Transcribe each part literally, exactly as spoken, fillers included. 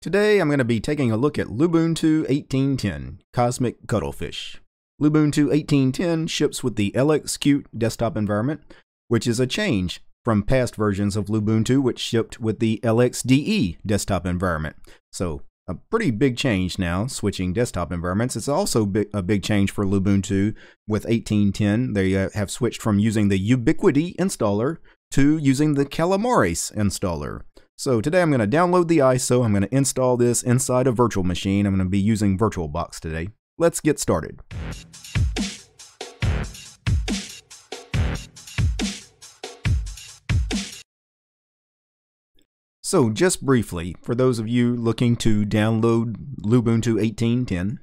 Today I'm going to be taking a look at Lubuntu eighteen ten, Cosmic Cuttlefish. Lubuntu eighteen ten ships with the L X Qt desktop environment, which is a change from past versions of Lubuntu which shipped with the L X D E desktop environment. So a pretty big change now, switching desktop environments. It's also a big change for Lubuntu with eighteen ten. They have switched from using the Ubiquity installer to using the Calamares installer. So today I'm going to download the I S O, I'm going to install this inside a virtual machine, I'm going to be using VirtualBox today. Let's get started. So just briefly, for those of you looking to download Lubuntu eighteen ten,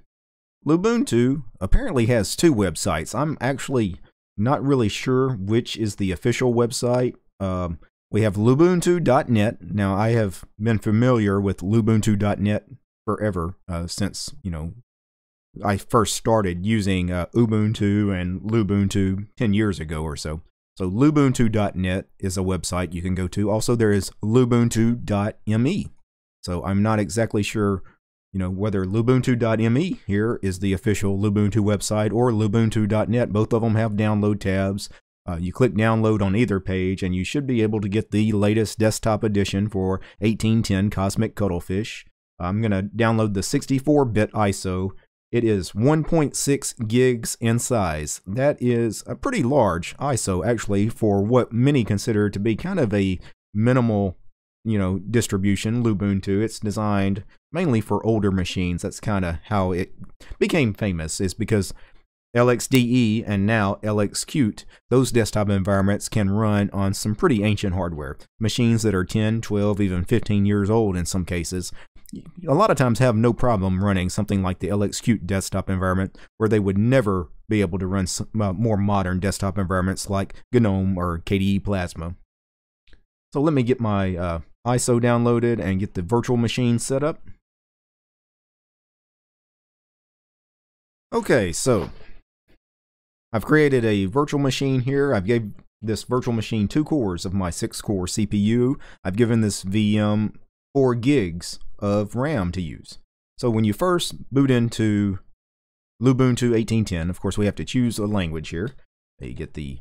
Lubuntu apparently has two websites. I'm actually not really sure which is the official website. Um, We have lubuntu dot net. Now, I have been familiar with lubuntu dot net forever uh, since, you know, I first started using uh, Ubuntu and Lubuntu ten years ago or so. So lubuntu dot net is a website you can go to. Also, there is lubuntu dot m e. So I'm not exactly sure, you know, whether lubuntu dot m e here is the official Lubuntu website or lubuntu dot net. Both of them have download tabs. Uh, you click download on either page and you should be able to get the latest desktop edition for eighteen ten Cosmic Cuttlefish. I'm going to download the sixty-four bit I S O. It is one point six gigs in size. That is a pretty large I S O actually for what many consider to be kind of a minimal, you know, distribution, Lubuntu. It's designed mainly for older machines. That's kind of how it became famous, is because L X D E and now L X Qt, those desktop environments can run on some pretty ancient hardware. Machines that are ten, twelve, even fifteen years old in some cases, a lot of times have no problem running something like the L X Qt desktop environment, where they would never be able to run some, uh, more modern desktop environments like GNOME or K D E Plasma. So let me get my uh, I S O downloaded and get the virtual machine set up. Okay, so I've created a virtual machine here. I've gave this virtual machine two cores of my six core C P U. I've given this V M four gigs of RAM to use. So when you first boot into Lubuntu eighteen ten, of course we have to choose a language here. Let me get the,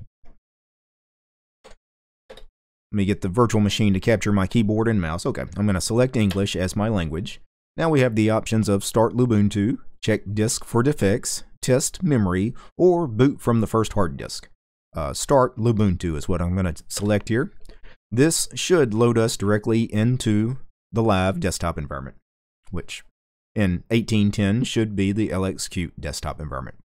let me get the virtual machine to capture my keyboard and mouse. Okay, I'm going to select English as my language. Now we have the options of Start Lubuntu, check disk for defects, test memory, or boot from the first hard disk. Uh, start Lubuntu is what I'm going to select here. This should load us directly into the live desktop environment, which in eighteen ten should be the L X Qt desktop environment.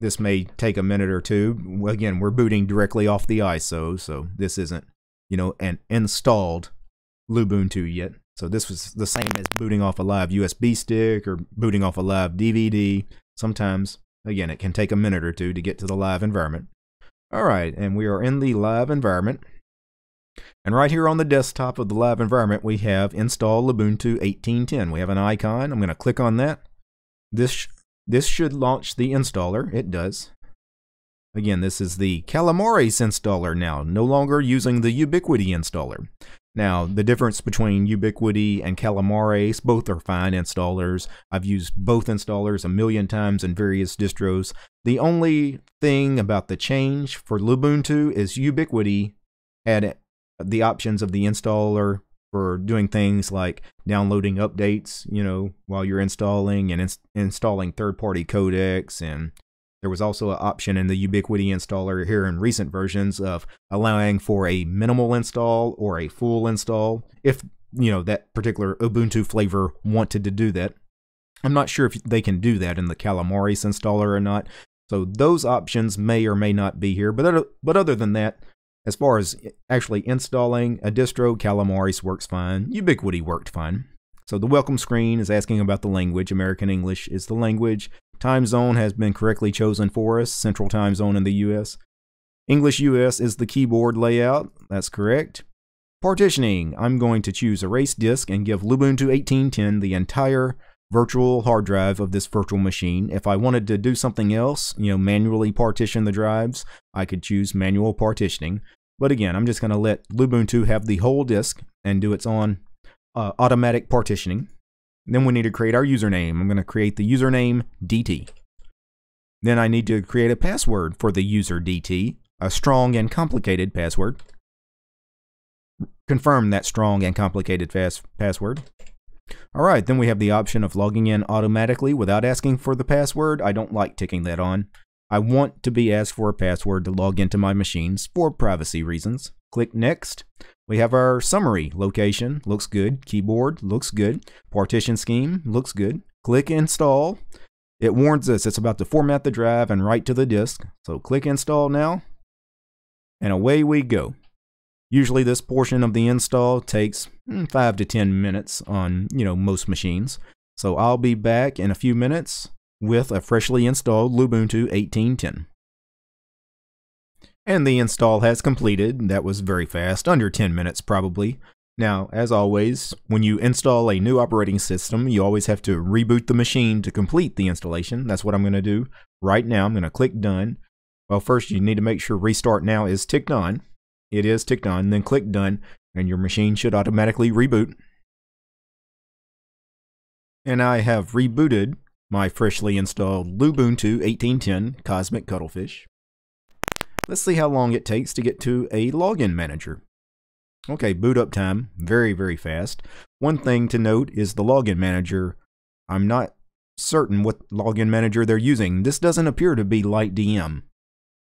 This may take a minute or two. Again, we're booting directly off the I S O, so this isn't, you know, an installed Lubuntu yet. So this was the same as booting off a live U S B stick or booting off a live D V D. Sometimes, again, it can take a minute or two to get to the live environment. All right, and we are in the live environment. And right here on the desktop of the live environment, we have Install Lubuntu eighteen ten. We have an icon. I'm going to click on that. This, sh this should launch the installer. It does. Again, this is the Calamares installer now, no longer using the Ubiquity installer. Now, the difference between Ubiquity and Calamares, both are fine installers. I've used both installers a million times in various distros. The only thing about the change for Lubuntu is Ubiquity had the options of the installer for doing things like downloading updates, you know, while you're installing, and inst installing third-party codecs, and there was also an option in the Ubiquity installer here in recent versions of allowing for a minimal install or a full install if, you know, that particular Ubuntu flavor wanted to do that. I'm not sure if they can do that in the Calamares installer or not. So those options may or may not be here. But, but other than that, as far as actually installing a distro, Calamares works fine. Ubiquity worked fine. So the welcome screen is asking about the language. American English is the language. Time zone has been correctly chosen for us, Central Time Zone in the U S. English U S is the keyboard layout, that's correct. Partitioning, I'm going to choose Erase Disk and give Lubuntu eighteen ten the entire virtual hard drive of this virtual machine. If I wanted to do something else, you know, manually partition the drives, I could choose manual partitioning. But again, I'm just going to let Lubuntu have the whole disk and do its own uh, automatic partitioning. And then we need to create our username. I'm going to create the username D T. Then I need to create a password for the user D T, a strong and complicated password. Confirm that strong and complicated fast password. All right, then we have the option of logging in automatically without asking for the password. I don't like ticking that on. I want to be asked for a password to log into my machines for privacy reasons. Click Next. We have our summary. Location looks good. Keyboard looks good. Partition scheme looks good. Click Install. It warns us it's about to format the drive and write to the disk. So click Install now, and away we go. Usually this portion of the install takes five to ten minutes on, you know, most machines. So I'll be back in a few minutes with a freshly installed Lubuntu eighteen ten. And the install has completed. That was very fast, under ten minutes probably. Now, as always, when you install a new operating system, you always have to reboot the machine to complete the installation. That's what I'm going to do right now. I'm going to click Done. Well, first you need to make sure Restart Now is ticked on. It is ticked on, then click Done, and your machine should automatically reboot. And I have rebooted my freshly installed Lubuntu eighteen ten Cosmic Cuttlefish. Let's see how long it takes to get to a login manager. Okay, boot up time, very, very fast. One thing to note is the login manager. I'm not certain what login manager they're using. This doesn't appear to be LightDM.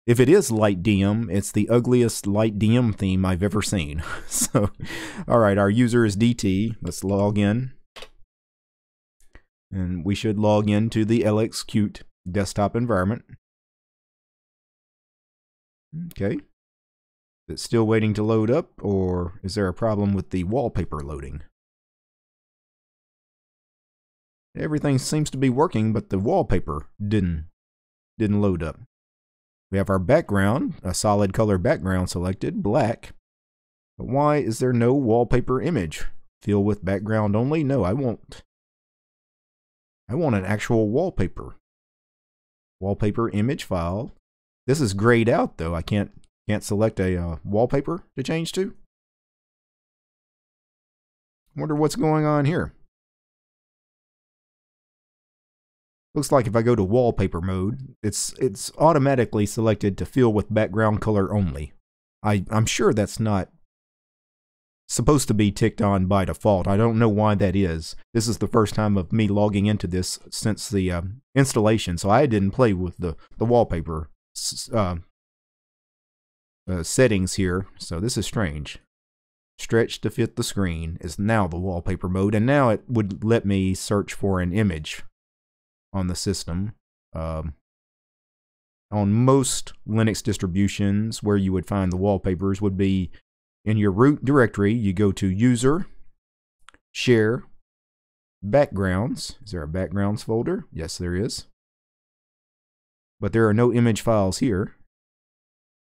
If it is LightDM, it's the ugliest LightDM theme I've ever seen. So, all right, our user is D T. Let's log in. And we should log into the L X Qt desktop environment. Okay. Is it still waiting to load up, or is there a problem with the wallpaper loading? Everything seems to be working, but the wallpaper didn't, didn't load up. We have our background, a solid color background selected, black. But why is there no wallpaper image? Fill with background only? No, I won't. I want an actual wallpaper. Wallpaper image file. This is grayed out though. I can't can't select a uh, wallpaper to change to. Wonder what's going on here. Looks like if I go to wallpaper mode, it's it's automatically selected to fill with background color only. I, I'm sure that's not supposed to be ticked on by default. I don't know why that is. This is the first time of me logging into this since the uh, installation, so I didn't play with the, the wallpaper uh, uh, settings here, so this is strange. Stretch to fit the screen is now the wallpaper mode, and now it would let me search for an image on the system. Um, on most Linux distributions, where you would find the wallpapers would be in your root directory. You go to User, Share, Backgrounds. Is there a Backgrounds folder? Yes, there is. But there are no image files here.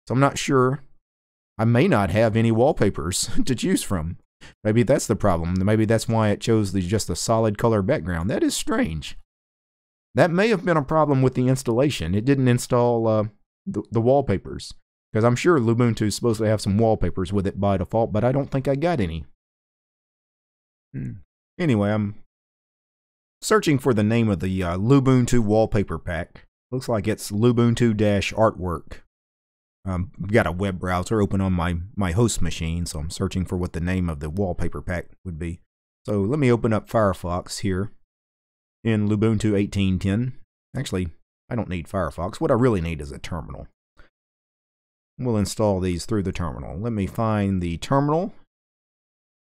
So I'm not sure. I may not have any wallpapers to choose from. Maybe that's the problem. Maybe that's why it chose the, just a solid color background. That is strange. That may have been a problem with the installation. It didn't install uh, the, the wallpapers, because I'm sure Lubuntu is supposed to have some wallpapers with it by default, but I don't think I got any. Hmm. Anyway, I'm searching for the name of the uh, Lubuntu wallpaper pack. Looks like it's Lubuntu-artwork. Um, I've got a web browser open on my, my host machine, so I'm searching for what the name of the wallpaper pack would be. So let me open up Firefox here. In Lubuntu eighteen ten. Actually, I don't need Firefox. What I really need is a terminal. We'll install these through the terminal. Let me find the terminal.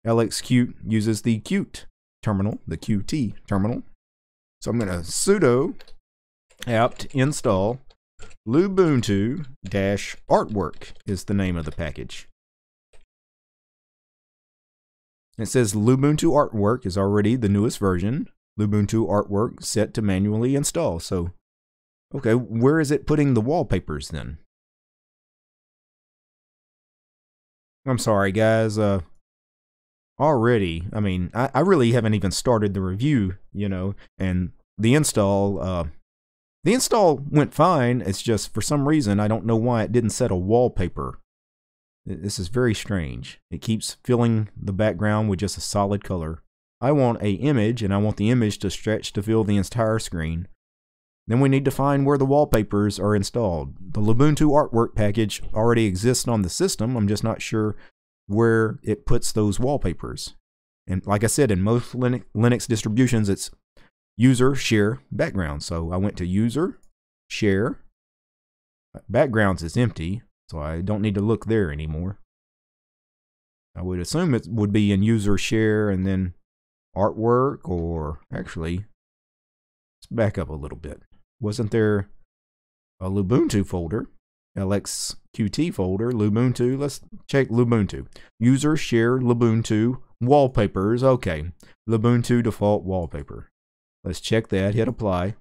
L X Qt uses the Qt terminal, the Qt terminal. So I'm going to sudo apt install Lubuntu-artwork is the name of the package. It says Lubuntu artwork is already the newest version. Lubuntu artwork set to manually install. So, okay, where is it putting the wallpapers then? I'm sorry, guys. Uh, already, I mean, I, I really haven't even started the review, you know, and the install, uh, the install went fine. It's just for some reason, I don't know why it didn't set a wallpaper This is very strange. It keeps filling the background with just a solid color. I want an image, and I want the image to stretch to fill the entire screen. Then we need to find where the wallpapers are installed. The Lubuntu artwork package already exists on the system. I'm just not sure where it puts those wallpapers. And like I said, in most Linux, Linux distributions, it's user, share, background. So I went to user, share, backgrounds is empty, so I don't need to look there anymore. I would assume it would be in user, share, and then artwork, or actually, let's back up a little bit. Wasn't there a Lubuntu folder, L X Q T folder, Lubuntu? Let's check Lubuntu. User, share, Lubuntu, wallpapers. Okay, Lubuntu default wallpaper. Let's check that, hit apply.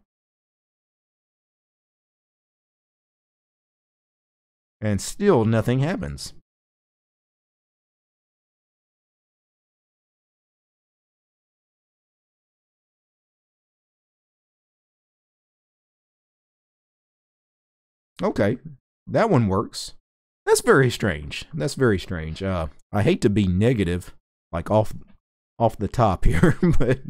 And still nothing happens. Okay, that one works. That's very strange. That's very strange. Uh, I hate to be negative, like off, off the top here, but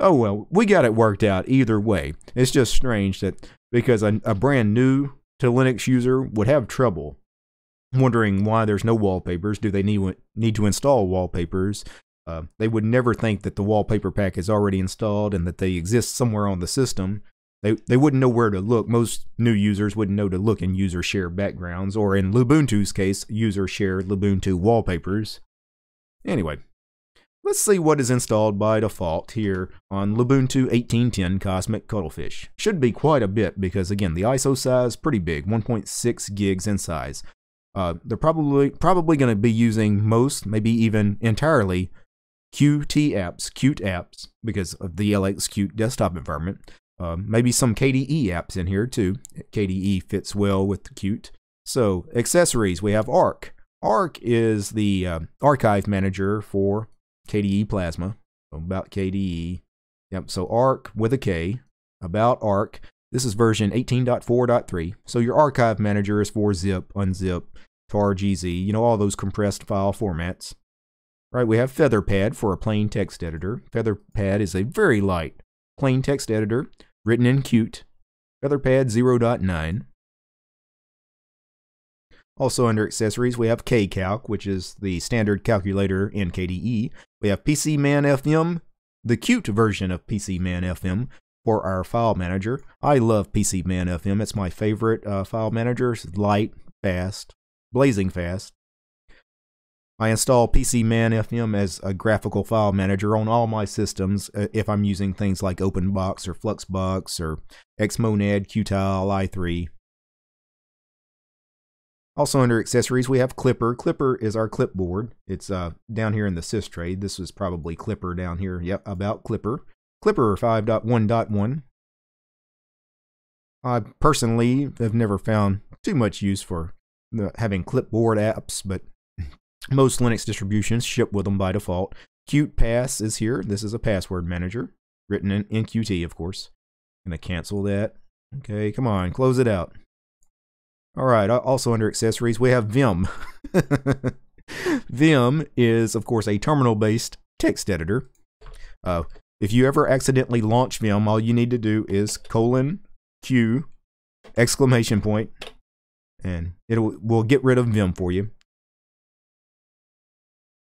oh well, we got it worked out either way. It's just strange that because a, a brand new to Linux user would have trouble wondering why there's no wallpapers. Do they need, need to install wallpapers? Uh, they would never think that the wallpaper pack is already installed and that they exist somewhere on the system. They, they wouldn't know where to look. Most new users wouldn't know to look in user share backgrounds, or in Lubuntu's case, user share Lubuntu wallpapers. Anyway, let's see what is installed by default here on Lubuntu eighteen ten Cosmic Cuttlefish. Should be quite a bit because, again, the I S O size is pretty big, one point six gigs in size. Uh, they're probably, probably going to be using most, maybe even entirely, Qt apps, Qt apps, because of the L X Qt desktop environment. Uh, maybe some K D E apps in here, too. K D E fits well with Qt. So, accessories, we have Ark. Ark is the uh, archive manager for K D E Plasma, about K D E, yep, so Ark with a K, about Ark. This is version eighteen point four point three, so your archive manager is for zip, unzip, tar, gz, you know, all those compressed file formats. Right, we have Featherpad for a plain text editor. Featherpad is a very light plain text editor written in Qt, Featherpad zero point nine. Also under accessories, we have K calc, which is the standard calculator in K D E. We have P C Man F M, the Qt version of P C Man F M for our file manager. I love P C Man F M. It's my favorite uh, file manager. It's light, fast, blazing fast. I install P C Man F M as a graphical file manager on all my systems uh, if I'm using things like OpenBox or Fluxbox or Xmonad, Qtile, i three. Also under accessories, we have Clipper. Clipper is our clipboard. It's uh, down here in the sys tray. This was probably Clipper down here. Yep, about Clipper. Clipper five point one point one. I personally have never found too much use for uh, having clipboard apps, but most Linux distributions ship with them by default. Qt Pass is here. This is a password manager, written in, in Qt, of course. I'm going to cancel that. Okay, come on, close it out. All right, also under accessories, we have Vim. Vim is, of course, a terminal-based text editor. Uh, if you ever accidentally launch Vim, all you need to do is colon Q, exclamation point, and it will get rid of Vim for you.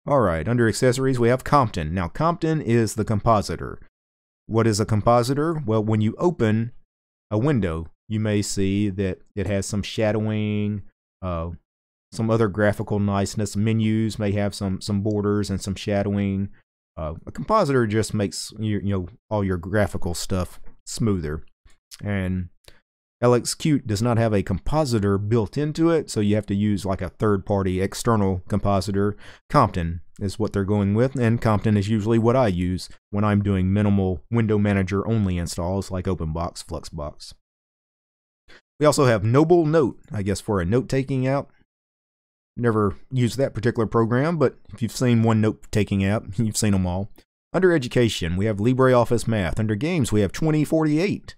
All right, under accessories, we have Compton. Now, Compton is the compositor. What is a compositor? Well, when you open a window, you may see that it has some shadowing, uh, some other graphical niceness. Menus may have some some borders and some shadowing. Uh, a compositor just makes you, you know all your graphical stuff smoother. And L X Qt does not have a compositor built into it, so you have to use like a third-party external compositor. Compton is what they're going with, and Compton is usually what I use when I'm doing minimal window manager-only installs like OpenBox, Fluxbox. We also have Noble Note, I guess for a note-taking app. Never used that particular program, but if you've seen one note-taking app, you've seen them all. Under education, we have LibreOffice Math. Under games, we have twenty forty-eight.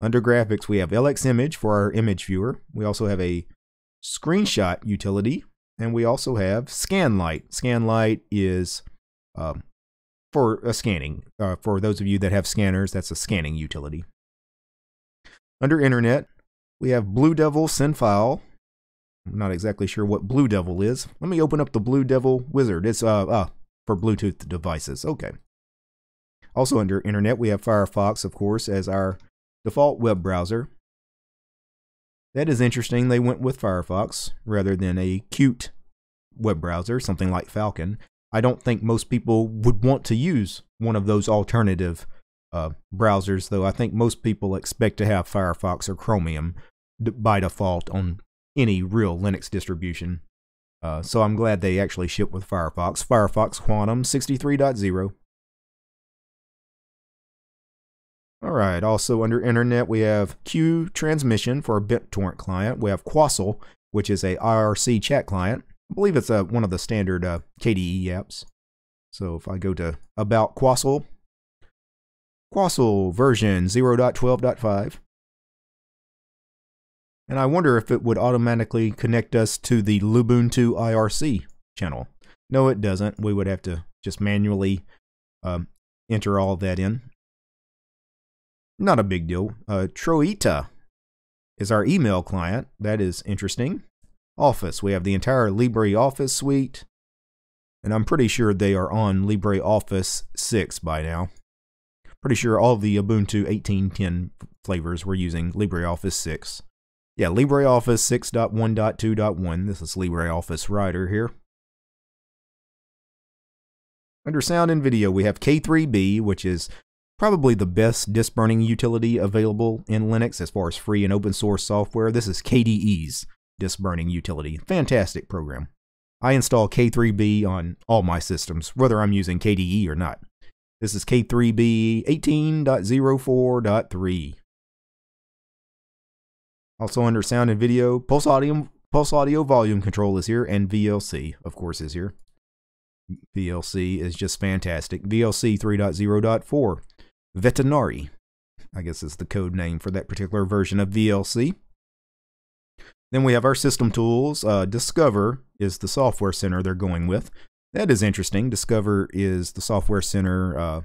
Under graphics, we have L X Image for our image viewer. We also have a screenshot utility And we also have Scanlight. Scanlight is um, for a scanning. Uh, for those of you that have scanners, that's a scanning utility. Under Internet, we have Blue Devil SynFile. I'm not exactly sure what Blue Devil is. Let me open up the Blue Devil wizard. It's uh, uh, for Bluetooth devices. Okay. Also under Internet, we have Firefox, of course, as our default web browser. That is interesting. They went with Firefox rather than a Qt web browser, something like Falcon. I don't think most people would want to use one of those alternative uh, browsers, though I think most people expect to have Firefox or Chromium by default on any real Linux distribution. Uh, so I'm glad they actually ship with Firefox. Firefox Quantum sixty-three point oh. Alright, also under Internet we have Q Transmission for a BitTorrent client. We have Quassel, which is a I R C chat client. I believe it's a, one of the standard uh, K D E apps. So if I go to About Quassel, Quassel version zero point twelve point five. And I wonder if it would automatically connect us to the Lubuntu I R C channel. No, it doesn't. We would have to just manually um, enter all that in. Not a big deal. Uh, Trojita is our email client. That is interesting. Office. We have the entire LibreOffice suite. And I'm pretty sure they are on LibreOffice six by now. Pretty sure all the Ubuntu eighteen ten flavors were using LibreOffice six. Yeah, LibreOffice six point one point two point one. This is LibreOffice Writer here. Under sound and video, we have K three b, which is probably the best disk burning utility available in Linux as far as free and open source software. This is K D E's disk burning utility. Fantastic program. I install K three b on all my systems, whether I'm using K D E or not. This is K three b eighteen point oh four point three. Also under sound and video, Pulse Audio, Pulse Audio Volume Control is here, and V L C, of course, is here. V L C is just fantastic. V L C three point oh point four. Veterinary, I guess, is the code name for that particular version of V L C. Then we have our system tools. Uh, Discover is the software center they're going with. That is interesting. Discover is the software center. Uh,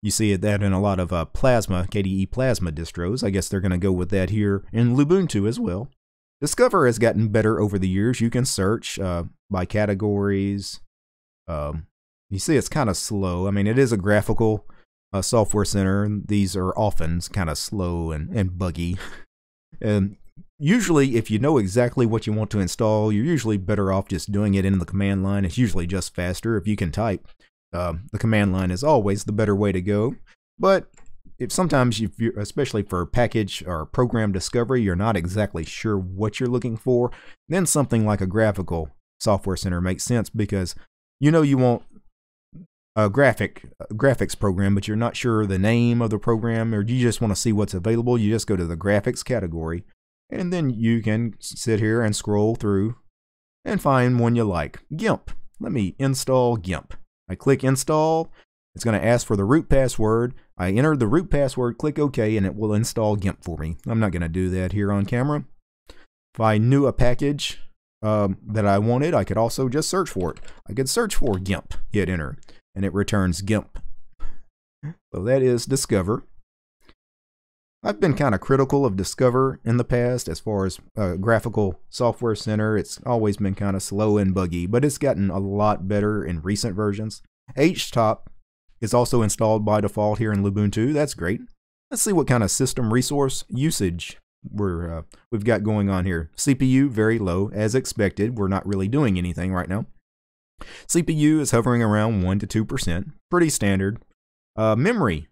you see that in a lot of uh, Plasma, K D E Plasma distros. I guess they're going to go with that here in Lubuntu as well. Discover has gotten better over the years. You can search uh, by categories. Um, you see it's kind of slow. I mean, it is a graphical Uh, software center. These are often kind of slow and, and buggy. And usually if you know exactly what you want to install, you're usually better off just doing it in the command line. It's usually just faster if you can type. Uh, the command line is always the better way to go. But if sometimes, you, especially for package or program discovery, you're not exactly sure what you're looking for, then something like a graphical software center makes sense, because you know you want a graphic a graphics program, but you're not sure the name of the program, or you just want to see what's available. You just go to the graphics category, and then you can sit here and scroll through and find one you like. GIMP. Let me install GIMP. I click install. It's going to ask for the root password. I enter the root password, click OK, and it will install GIMP for me. I'm not going to do that here on camera. If I knew a package um, that I wanted, I could also just search for it. I could search for GIMP, hit enter, and it returns GIMP. So that is Discover. I've been kind of critical of Discover in the past as far as uh, graphical software center. It's always been kind of slow and buggy, but it's gotten a lot better in recent versions. H top is also installed by default here in Lubuntu. That's great. Let's see what kind of system resource usage we're, uh, we've got going on here. C P U, very low, as expected. We're not really doing anything right now. C P U is hovering around one to two percent, pretty standard. Uh, memory,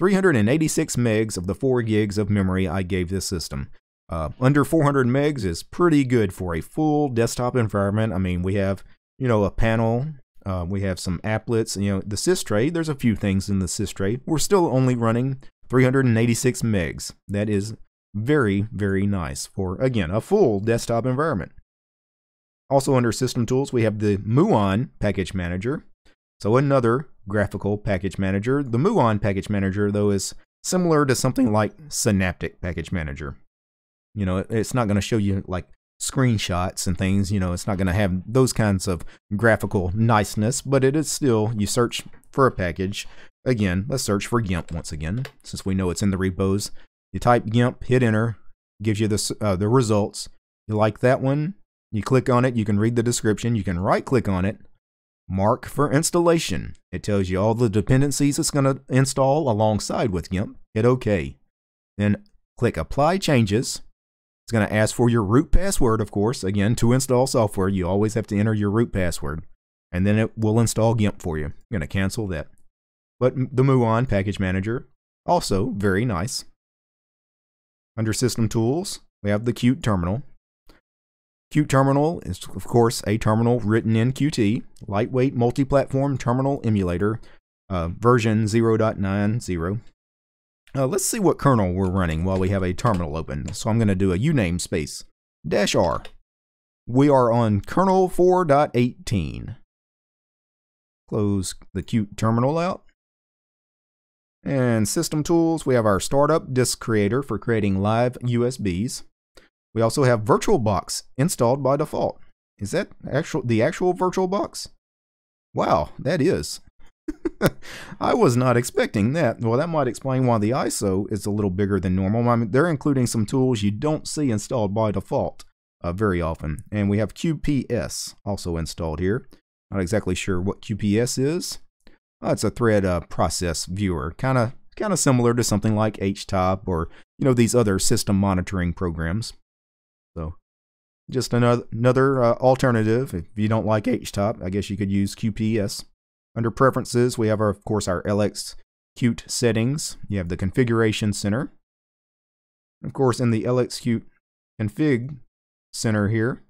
three hundred eighty-six megs of the four gigs of memory I gave this system. Uh, under four hundred megs is pretty good for a full desktop environment. I mean, we have, you know, a panel, uh, we have some applets, you know, the sys tray, there's a few things in the sys tray. We're still only running three hundred eighty-six megs. That is very, very nice for, again, a full desktop environment. Also under System Tools, we have the Muon Package Manager. So another graphical package manager. The Muon Package Manager, though, is similar to something like Synaptic Package Manager. You know, it's not going to show you like screenshots and things. You know, it's not going to have those kinds of graphical niceness, but it is still, you search for a package. Again, let's search for GIMP once again, since we know it's in the repos. You type GIMP, hit enter, gives you this, uh, the results. You like that one, you click on it, you can read the description, you can right-click on it, mark for installation. It tells you all the dependencies it's going to install alongside with GIMP. Hit OK. Then click Apply Changes. It's going to ask for your root password, of course. Again, to install software, you always have to enter your root password. And then it will install GIMP for you. I'm going to cancel that. But the Muon Package Manager, also very nice. Under System Tools, we have the Qt Terminal. Qt Terminal is, of course, a terminal written in Qt, lightweight multi-platform terminal emulator, uh, version zero point nine zero. Uh, let's see what kernel we're running while we have a terminal open. So I'm going to do a uname space dash R. We are on kernel four point eighteen. Close the Qt Terminal out. And System Tools, we have our startup disk creator for creating live U S Bs. We also have VirtualBox installed by default. Is that actual the actual VirtualBox? Wow, that is. I was not expecting that. Well, that might explain why the I S O is a little bigger than normal. I mean, they're including some tools you don't see installed by default uh, very often. And we have Q P S also installed here. Not exactly sure what Q P S is. Oh, it's a thread uh, process viewer, kind of kind of similar to something like H top or, you know, these other system monitoring programs. So just another, another uh, alternative. If you don't like H top, I guess you could use Q P S. Under Preferences, we have, our, of course, our L X Qt settings. You have the Configuration Center. Of course, in the L X Qt Config Center here,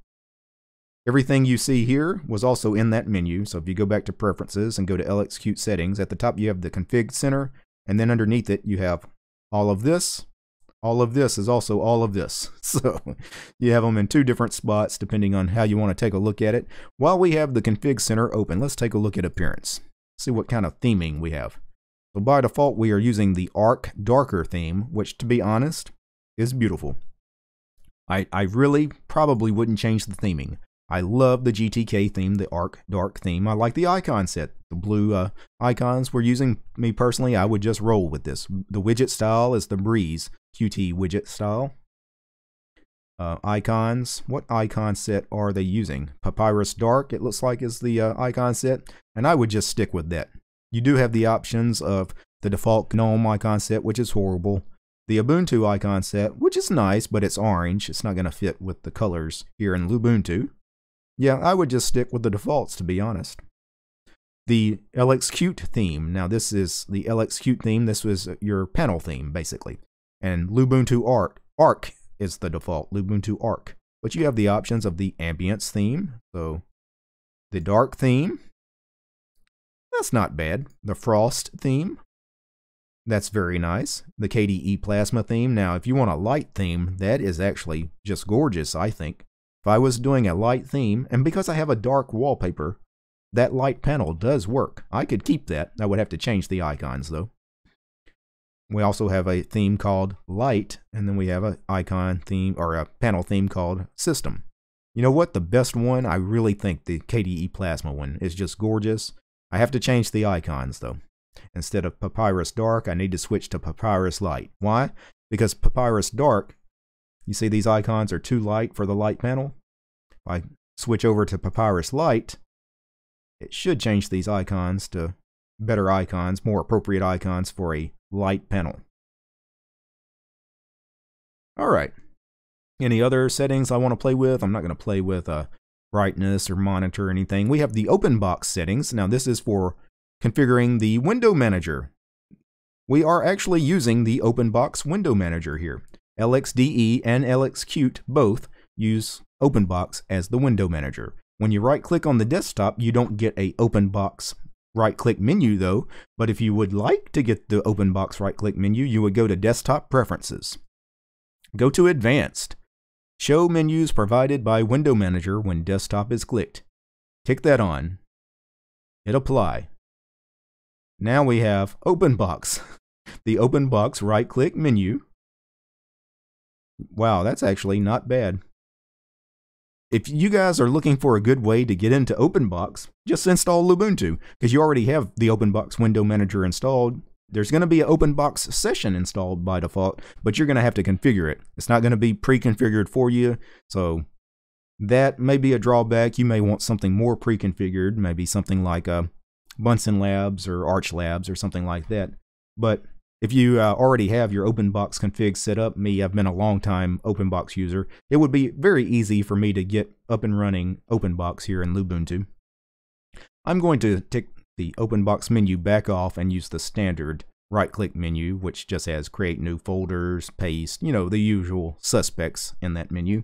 everything you see here was also in that menu. So if you go back to Preferences and go to L X Qt settings, at the top you have the Config Center, and then underneath it you have all of this. All of this is also all of this. So you have them in two different spots depending on how you want to take a look at it. While we have the Config Center open, let's take a look at appearance. See what kind of theming we have. So by default, we are using the Ark Darker theme, which, to be honest, is beautiful. I, I really probably wouldn't change the theming. I love the G T K theme, the Ark Dark theme. I like the icon set. The blue uh, icons we're using, me personally, I would just roll with this. The widget style is the Breeze Qt widget style. Uh, icons, what icon set are they using? Papyrus Dark, it looks like, is the uh, icon set, and I would just stick with that. You do have the options of the default GNOME icon set, which is horrible. The Ubuntu icon set, which is nice, but it's orange. It's not going to fit with the colors here in Lubuntu. Yeah, I would just stick with the defaults, to be honest. The L X Qt theme, now this is the L X Qt theme, this was your panel theme, basically. And Lubuntu Ark. Ark is the default, Lubuntu Ark. But you have the options of the ambience theme. So the dark theme, that's not bad. The frost theme, that's very nice. The K D E Plasma theme. Now, if you want a light theme, that is actually just gorgeous, I think. If I was doing a light theme, and because I have a dark wallpaper, that light panel does work. I could keep that. I would have to change the icons, though. We also have a theme called Light, and then we have an icon theme, or a panel theme called System. You know what? The best one, I really think the K D E Plasma one is just gorgeous. I have to change the icons, though. Instead of Papyrus Dark, I need to switch to Papyrus Light. Why? Because Papyrus Dark, you see these icons are too light for the light panel. If I switch over to Papyrus Light, it should change these icons to better icons, more appropriate icons for a light panel. All right. Any other settings I want to play with? I'm not going to play with uh, brightness or monitor or anything. We have the OpenBox settings. Now this is for configuring the window manager. We are actually using the OpenBox window manager here. L X D E and L X Qt both use OpenBox as the window manager. When you right click on the desktop, you don't get a OpenBox right-click menu though, but if you would like to get the OpenBox right-click menu, you would go to Desktop Preferences. Go to Advanced. Show menus provided by Window Manager when desktop is clicked. Tick that on. Hit Apply. Now we have OpenBox. The OpenBox right-click menu. Wow, that's actually not bad. If you guys are looking for a good way to get into OpenBox, just install Lubuntu, because you already have the OpenBox window manager installed. There's going to be an OpenBox session installed by default, but you're going to have to configure it. It's not going to be pre-configured for you, so that may be a drawback. You may want something more pre-configured, maybe something like a Bunsen Labs or Arch Labs or something like that. But if you uh, already have your OpenBox config set up, me, I've been a long time OpenBox user, it would be very easy for me to get up and running OpenBox here in Lubuntu. I'm going to tick the OpenBox menu back off and use the standard right-click menu, which just has create new folders, paste, you know, the usual suspects in that menu.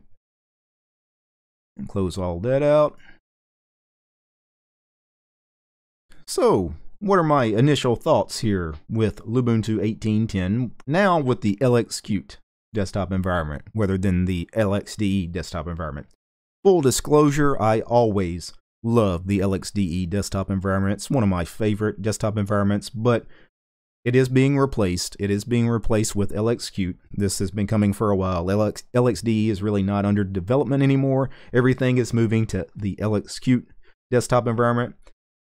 And close all that out. So, what are my initial thoughts here with Lubuntu eighteen ten, now with the L X Qt desktop environment, rather than the L X D E desktop environment? Full disclosure, I always love the L X D E desktop environment. It's one of my favorite desktop environments, but it is being replaced. It is being replaced with L X Qt. This has been coming for a while. L X, L X D E is really not under development anymore. Everything is moving to the L X Qt desktop environment.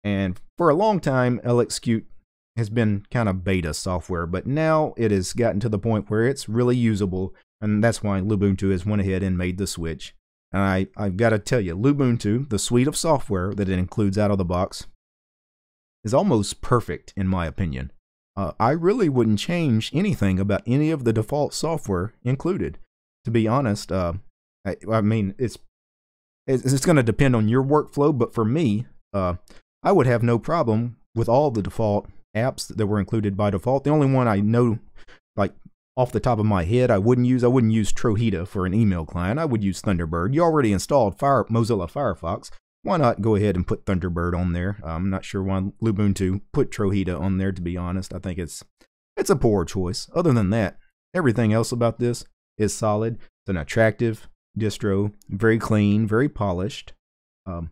And for a long time, L X Qt has been kind of beta software, but now it has gotten to the point where it's really usable, and that's why Lubuntu has went ahead and made the switch. And I, I've got to tell you, Lubuntu, the suite of software that it includes out of the box, is almost perfect in my opinion. Uh, I really wouldn't change anything about any of the default software included. To be honest, uh, I, I mean, it's, it's, it's going to depend on your workflow, but for me, uh, I would have no problem with all the default apps that were included by default. The only one I know, like off the top of my head, I wouldn't use, I wouldn't use Trojita for an email client. I would use Thunderbird. You already installed Fire, Mozilla Firefox. Why not go ahead and put Thunderbird on there? I'm not sure why Lubuntu put Trojita on there, to be honest. I think it's, it's a poor choice. Other than that, everything else about this is solid. It's an attractive distro, very clean, very polished. Um,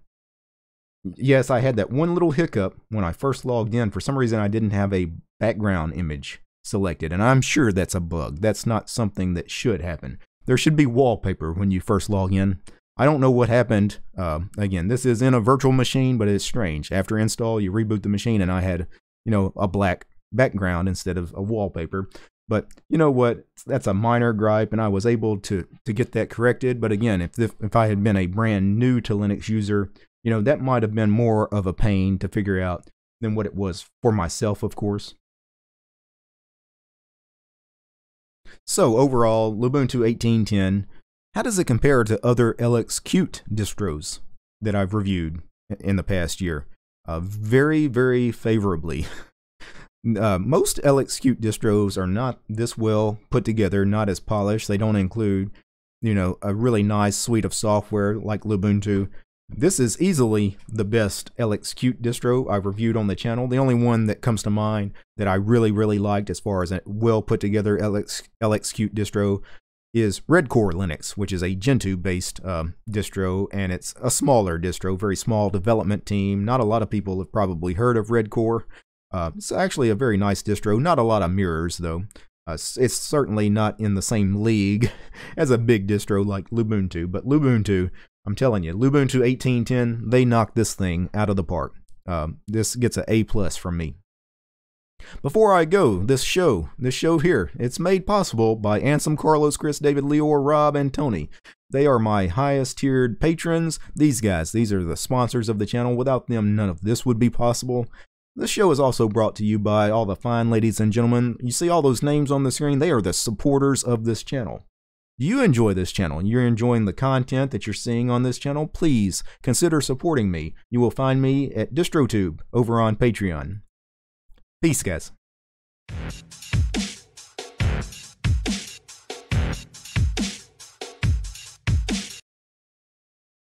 Yes, I had that one little hiccup when I first logged in. For some reason, I didn't have a background image selected, and I'm sure that's a bug. That's not something that should happen. There should be wallpaper when you first log in. I don't know what happened. Uh, again, this is in a virtual machine, but it's strange. After install, you reboot the machine, and I had, you know, a black background instead of a wallpaper. But you know what? That's a minor gripe, and I was able to to get that corrected. But again, if if, if I had been a brand new to Linux user, you know, that might have been more of a pain to figure out than what it was for myself, of course. So overall, Lubuntu eighteen ten, how does it compare to other L X Qt distros that I've reviewed in the past year? Uh, very, very favorably. Uh, most L X Qt distros are not this well put together, not as polished. They don't include, you know, a really nice suite of software like Lubuntu. This is easily the best L X Qt distro I've reviewed on the channel. The only one that comes to mind that I really, really liked as far as a well put together L X, L X Qt distro is Redcore Linux, which is a Gentoo based um, distro, and it's a smaller distro, very small development team. Not a lot of people have probably heard of Redcore. Uh, it's actually a very nice distro, not a lot of mirrors though. Uh, it's certainly not in the same league as a big distro like Lubuntu, but Lubuntu, I'm telling you, Lubuntu eighteen ten, they knocked this thing out of the park. Um, this gets an A plus from me. Before I go, this show, this show here, it's made possible by Ansem, Carlos, Chris, David, Leor, Rob, and Tony. They are my highest tiered patrons. These guys, these are the sponsors of the channel. Without them, none of this would be possible. This show is also brought to you by all the fine ladies and gentlemen. You see all those names on the screen? They are the supporters of this channel. You enjoy this channel, and you're enjoying the content that you're seeing on this channel, please consider supporting me. You will find me at DistroTube over on Patreon. Peace, guys.